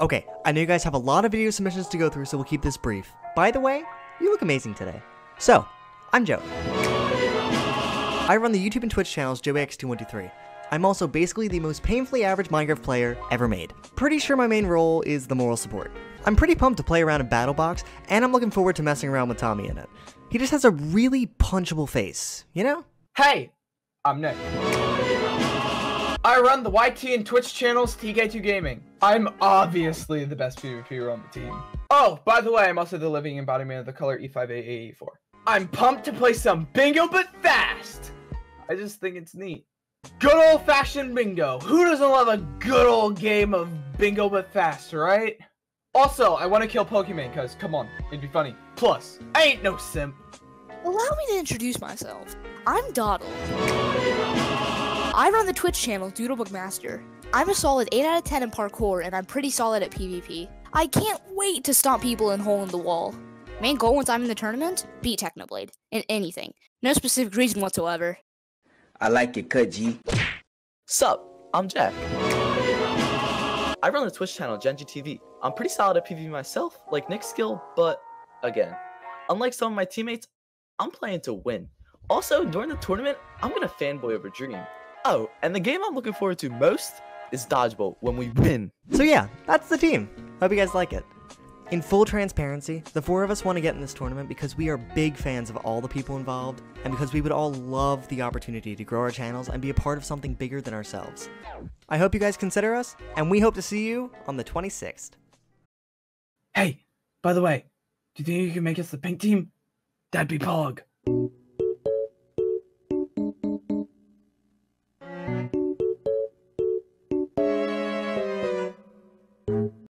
Okay, I know you guys have a lot of video submissions to go through, so we'll keep this brief. By the way, you look amazing today. So, I'm Joey. I run the YouTube and Twitch channels joeyxt123. I'm also basically the most painfully average Minecraft player ever made. Pretty sure my main role is the moral support. I'm pretty pumped to play around in Battlebox, and I'm looking forward to messing around with Tommy in it. He just has a really punchable face, you know? Hey, I'm Nick. I run the YT and Twitch channels TK2Gaming. I'm obviously the best PvPer on the team. Oh, by the way, I'm also the living embodiment of the color E5AAE4. I'm pumped to play some Bingo But Fast! I just think it's neat. Good old-fashioned bingo. Who doesn't love a good old game of Bingo But Fast, right? Also, I want to kill Pokemon, cause come on, it'd be funny. Plus, I ain't no simp. Allow me to introduce myself. I'm Doddle. I run the Twitch channel Doodlebugmaster. I'm a solid 8 out of 10 in parkour, and I'm pretty solid at PvP. I can't wait to stomp people in hole in the wall. Main goal once I'm in the tournament, beat Technoblade in anything. No specific reason whatsoever. I like it, cut G. Sup, I'm Jack. I run the Twitch channel, GenGTV. I'm pretty solid at PvP myself, like Nick's skill, but again, unlike some of my teammates, I'm playing to win. Also, during the tournament, I'm gonna fanboy over Dream. Oh, and the game I'm looking forward to most is Dodgeball, when we win. So yeah, that's the team. Hope you guys like it. In full transparency, the four of us want to get in this tournament because we are big fans of all the people involved, and because we would all love the opportunity to grow our channels and be a part of something bigger than ourselves. I hope you guys consider us, and we hope to see you on the 26th. Hey, by the way, do you think you can make us the pink team? That'd be pog.